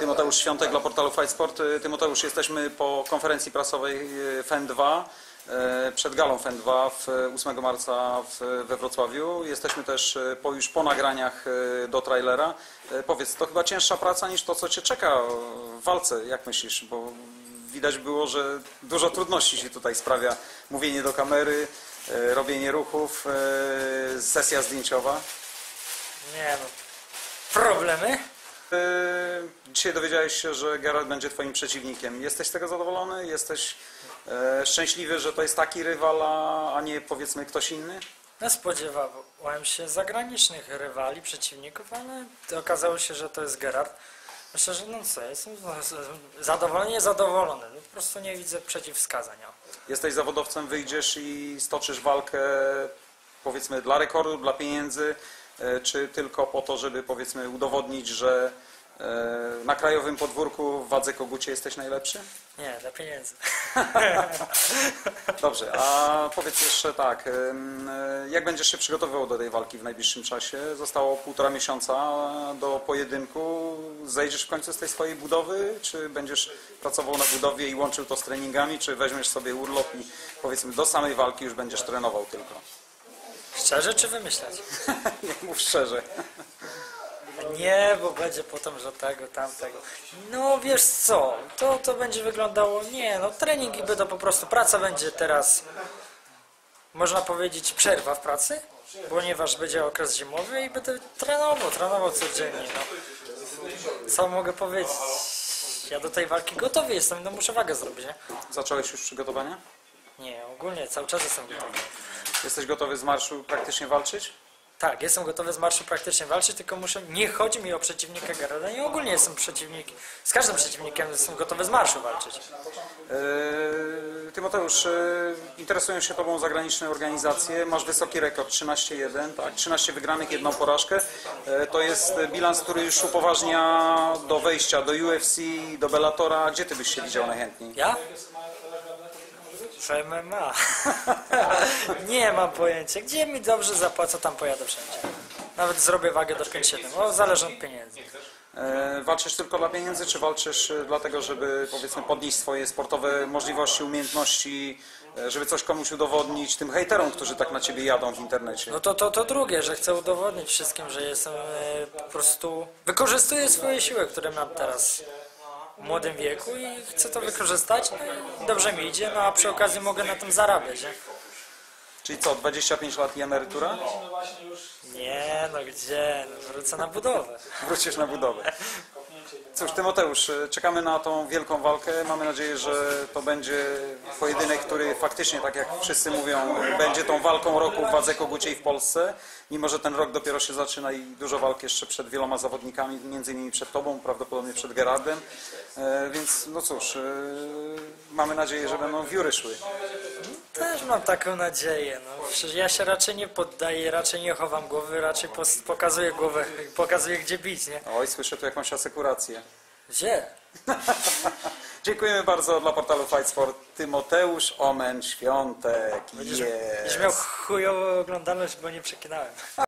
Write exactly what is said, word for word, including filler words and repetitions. Tymoteusz Świątek dla portalu Fight Sport. Tymoteusz, jesteśmy po konferencji prasowej F E N dwa, przed galą F E N dwa ósmego marca we Wrocławiu. Jesteśmy też po, już po nagraniach do trailera. Powiedz, to chyba cięższa praca niż to, co Cię czeka w walce, jak myślisz? Bo widać było, że dużo trudności się tutaj sprawia. Mówienie do kamery, robienie ruchów, sesja zdjęciowa. Nie no, problemy. Dzisiaj dowiedziałeś się, że Geralt będzie Twoim przeciwnikiem. Jesteś z tego zadowolony? Jesteś e, szczęśliwy, że to jest taki rywal, a nie powiedzmy ktoś inny? No, spodziewałem się zagranicznych rywali, przeciwników, ale okazało się, że to jest Geralt. Myślę, że no co, jestem zadowolony, niezadowolony. Po prostu nie widzę przeciwwskazań. Jesteś zawodowcem, wyjdziesz i stoczysz walkę powiedzmy dla rekordu, dla pieniędzy, czy tylko po to, żeby powiedzmy udowodnić, że na krajowym podwórku w wadze kogucie jesteś najlepszy? Nie, dla pieniędzy. Dobrze, a powiedz jeszcze tak, jak będziesz się przygotowywał do tej walki w najbliższym czasie? Zostało półtora miesiąca do pojedynku. Zejdziesz w końcu z tej swojej budowy? Czy będziesz pracował na budowie i łączył to z treningami? Czy weźmiesz sobie urlop i powiedzmy do samej walki już będziesz trenował tylko? Szczerze czy wymyślać? Nie mów szczerze. Nie, bo będzie potem, że tego, tamtego. No wiesz co, to, to będzie wyglądało, nie no, treningi będą po prostu, praca będzie teraz, można powiedzieć, przerwa w pracy, ponieważ będzie okres zimowy i będę trenował, trenował codziennie. No. Co mogę powiedzieć? Ja do tej walki gotowy jestem, no muszę wagę zrobić, nie? Zacząłeś już przygotowania? Nie, ogólnie cały czas jestem gotowy. Jesteś gotowy z marszu praktycznie walczyć? Tak, jestem gotowy z marszu praktycznie walczyć, tylko muszę, nie chodzi mi o przeciwnika Geralda, nie ogólnie jestem przeciwnik, z każdym przeciwnikiem jestem gotowy z marszu walczyć. Yy, Tymoteusz, yy, interesują się Tobą zagraniczne organizacje, masz wysoki rekord, trzynaście jeden, tak? trzynaście wygranych, jedną porażkę. Yy, to jest bilans, który już upoważnia do wejścia do U F C, do Bellatora. Gdzie Ty byś się widział najchętniej? Ja? M M A. Nie mam pojęcia. Gdzie mi dobrze zapłacą, tam pojadę wszędzie. Nawet zrobię wagę do pięć siedem. O, zależy od pieniędzy. E, walczysz tylko dla pieniędzy, czy walczysz dlatego, żeby powiedzmy podnieść swoje sportowe możliwości, umiejętności, żeby coś komuś udowodnić, tym hejterom, którzy tak na ciebie jadą w internecie? No to, to, to drugie, że chcę udowodnić wszystkim, że jestem e, po prostu... Wykorzystuję swoje siły, które mam teraz. W młodym wieku i chcę to wykorzystać, no i dobrze mi idzie, no a przy okazji mogę na tym zarabiać. Nie? Czyli co, dwadzieścia pięć lat i emerytura? Nie, no gdzie, no, wrócę na budowę. Wrócisz na budowę. Cóż, Tymoteusz, czekamy na tą wielką walkę. Mamy nadzieję, że to będzie pojedynek, który faktycznie, tak jak wszyscy mówią, będzie tą walką roku w wadze koguciej w Polsce. Mimo że ten rok dopiero się zaczyna i dużo walk jeszcze przed wieloma zawodnikami, między innymi przed Tobą, prawdopodobnie przed Gerardem. Więc no cóż, mamy nadzieję, że będą wióry szły. Też mam taką nadzieję. No, ja się raczej nie poddaję, raczej nie chowam głowy, raczej pokazuję głowę, pokazuję gdzie bić, nie? Oj, słyszę tu jakąś asekurację. Gdzie? Dziękujemy bardzo dla portalu Fight Sport. Tymoteusz Omen Świątek. Będziesz, yes. będziesz miał chujową oglądalność, bo nie przekinałem.